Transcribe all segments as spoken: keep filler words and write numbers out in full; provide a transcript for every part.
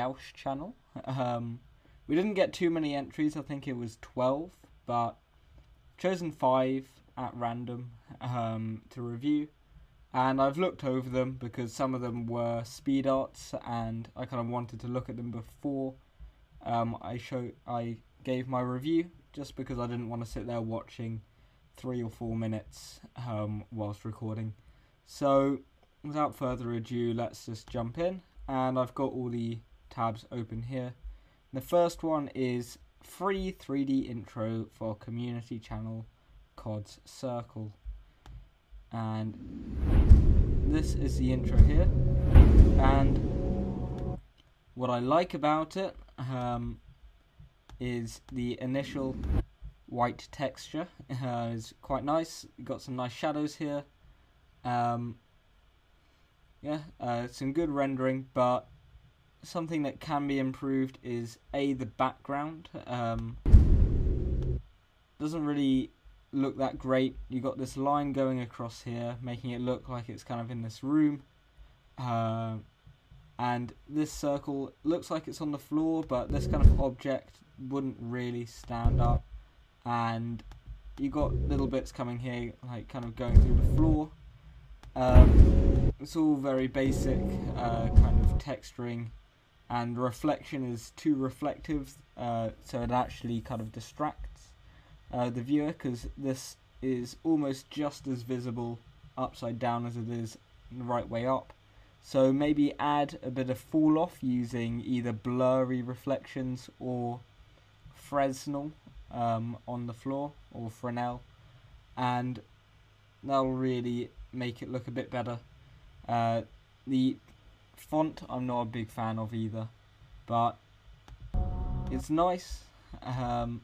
Yeousch channel. Um, we didn't get too many entries, I think it was twelve, but chosen five at random um, to review. And I've looked over them because some of them were speed arts, and I kind of wanted to look at them before um, I show I gave my review, just because I didn't want to sit there watching three or four minutes um, whilst recording. So without further ado, let's just jump in, and I've got all the tabs open here. The first one is free three D intro for community channel C O D's Circle. And this is the intro here, and what I like about it um, is the initial white texture. Uh, is quite nice. Got some nice shadows here. Um, yeah, uh, some good rendering, but something that can be improved is a the background. Um, doesn't really look that great. You got this line going across here, making it look like it's kind of in this room, uh, and this circle looks like it's on the floor, but this kind of object wouldn't really stand up. And you got little bits coming here, like kind of going through the floor. Um, it's all very basic uh, kind of texturing, and reflection is too reflective, uh, so it actually kind of distracts Uh, the viewer, because this is almost just as visible upside down as it is the right way up. So maybe add a bit of fall off using either blurry reflections or Fresnel um, on the floor, or Fresnel, and that'll really make it look a bit better. Uh, the font I'm not a big fan of either, but it's nice. Um,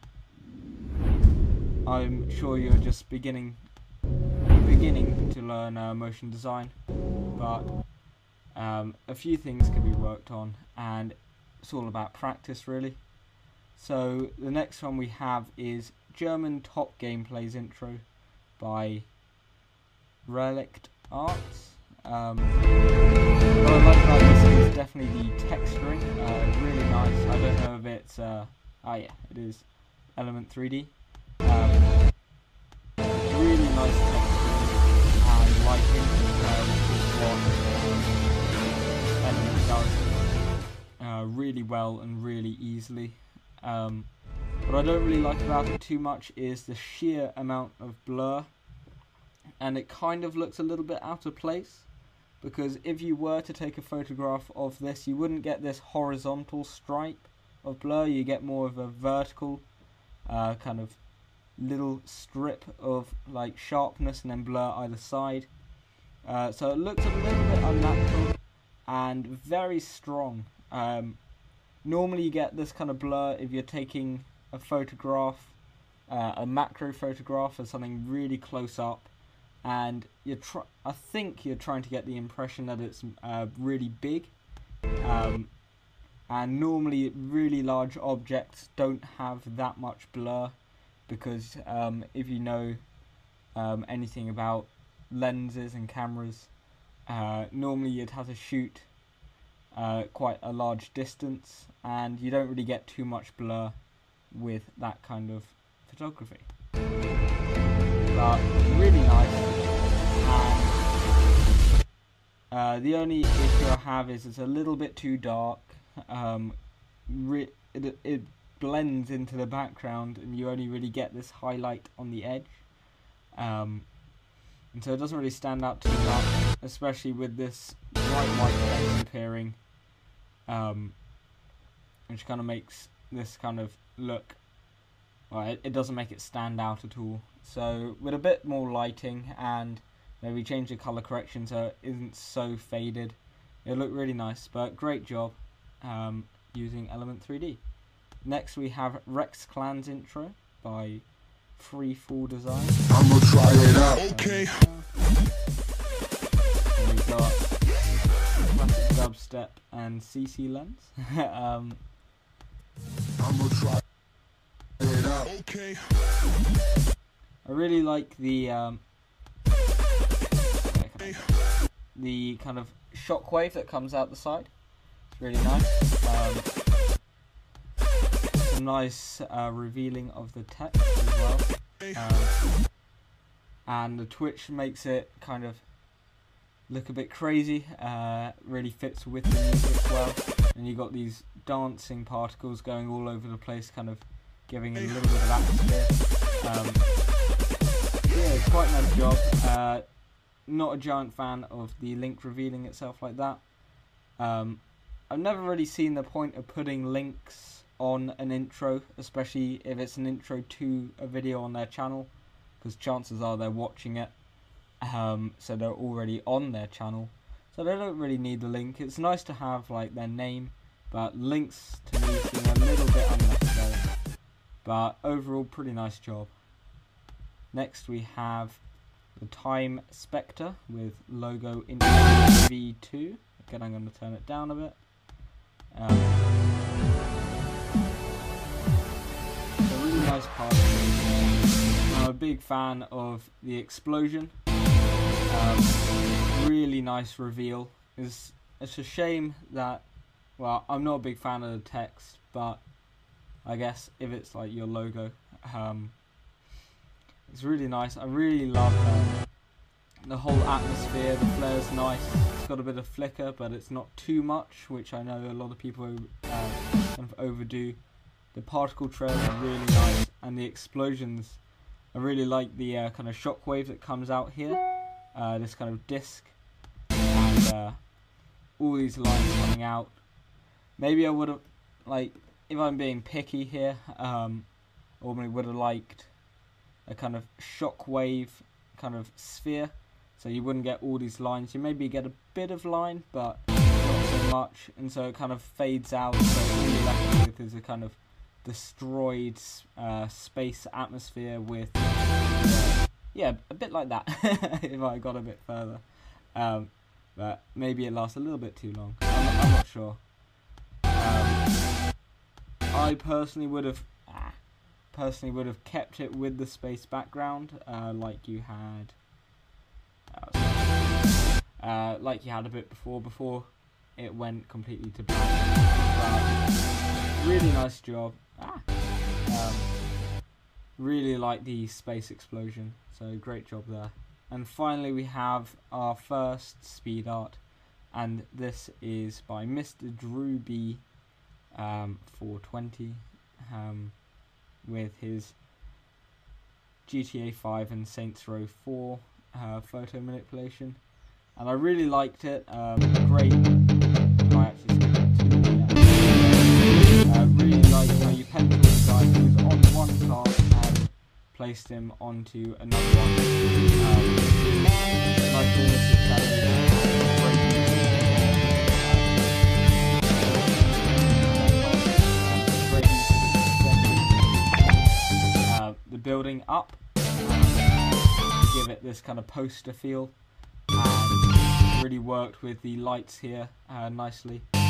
I'm sure you're just beginning beginning to learn uh, motion design, but um, a few things can be worked on, and it's all about practice really. So the next one we have is German Top Gameplays Intro by Relic Arts. Um, what I like about this is definitely the texturing, uh, really nice. I don't know if it's, uh, ah yeah, it is Element three D. Um, really nice texture and lighting um, what Element does uh, really well and really easily. Um, what I don't really like about it too much is the sheer amount of blur, and it kind of looks a little bit out of place, because if you were to take a photograph of this, you wouldn't get this horizontal stripe of blur. You get more of a vertical uh, kind of little strip of like sharpness and then blur either side, uh, so it looks a little bit unnatural and very strong. Um, normally you get this kind of blur if you're taking a photograph, uh, a macro photograph of something really close up, and you're tr I think you're trying to get the impression that it's uh, really big, um, and normally really large objects don't have that much blur, because um, if you know um, anything about lenses and cameras, uh, normally you'd have to shoot uh, quite a large distance, and you don't really get too much blur with that kind of photography. But really nice. And, uh, the only issue I have is it's a little bit too dark. Um, re it, it blends into the background, and you only really get this highlight on the edge, um, and so it doesn't really stand out too much, especially with this bright white face appearing, um, which kind of makes this kind of look, well, it, it doesn't make it stand out at all. So with a bit more lighting and maybe change the colour correction so it isn't so faded, it'll look really nice. But great job um, using Element three D. Next we have Rex Clan's intro by Free Fall Design. I'm gonna try it out. Okay. We got classic dubstep and C C lens. um, I'm gonna try it out. Okay. I really like the um, the kind of shockwave that comes out the side. really nice. Um, some nice uh, revealing of the text as well. Um, and the twitch makes it kind of look a bit crazy, uh, really fits with the music well. And you've got these dancing particles going all over the place, kind of giving it a little bit of atmosphere. Um, yeah, quite nice job. Uh, not a giant fan of the link revealing itself like that. Um, I've never really seen the point of putting links on an intro, especially if it's an intro to a video on their channel, because chances are they're watching it, um, so they're already on their channel, so they don't really need the link. It's nice to have like their name, but links to me seem a little bit unnecessary. But overall, pretty nice job. Next we have the Time Spectre with logo in V two. Again, I'm going to turn it down a bit. Um, it's a really nice card. I'm a big fan of the explosion. Um, really nice reveal. It's, it's a shame that, well, I'm not a big fan of the text, but I guess if it's like your logo, um, it's really nice. I really love um, the whole atmosphere. The flare's nice. It's got a bit of flicker, but it's not too much, which I know a lot of people uh, kind of overdo. The particle trails are really nice, and the explosions. I really like the uh, kind of shockwave that comes out here. Uh, this kind of disc, and uh, all these lines coming out. Maybe I would have, like, if I'm being picky here, um, normally would have liked a kind of shockwave kind of sphere, so you wouldn't get all these lines. You maybe get a bit of line, but not so much, and so it kind of fades out. So all you're left with is a kind of destroyed uh, space atmosphere with, uh, yeah, a bit like that. If I got a bit further, um, but maybe it lasts a little bit too long. I'm, I'm not sure. Um, I personally would have. Ah, personally would have kept it with the space background, uh, like you had uh, like you had a bit before before it went completely to black. But really nice job. ah. Um, really like the space explosion, so great job there. And finally we have our first speed art, and this is by Mister Drewby, um, four twenty, um, with his G T A five and Saints Row four uh, photo manipulation, and I really liked it. Um, great. Oh, I actually skipped it too, yeah. I really liked how you penciled the guy who was on one card and placed him onto another one. Um, I thought this was challenging. Great. The building up, give it this kind of poster feel, and really worked with the lights here uh, nicely. Um,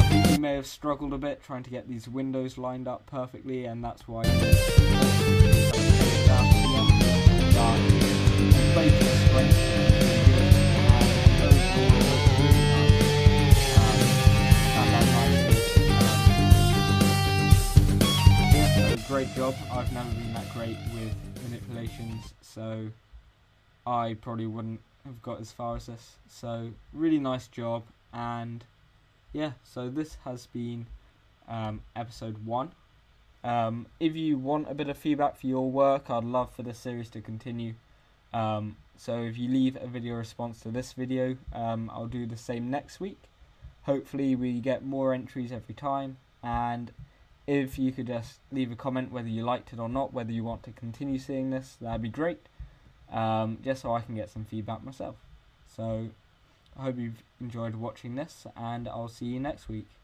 I think we may have struggled a bit trying to get these windows lined up perfectly, and that's why great job. I've never been that great with manipulations, so I probably wouldn't have got as far as this. So really nice job, and yeah, so this has been um, episode one. Um, if you want a bit of feedback for your work, I'd love for this series to continue. Um, so if you leave a video response to this video, um, I'll do the same next week. Hopefully we get more entries every time, and if you could just leave a comment whether you liked it or not, whether you want to continue seeing this, that'd be great, um, just so I can get some feedback myself. So I hope you've enjoyed watching this, and I'll see you next week.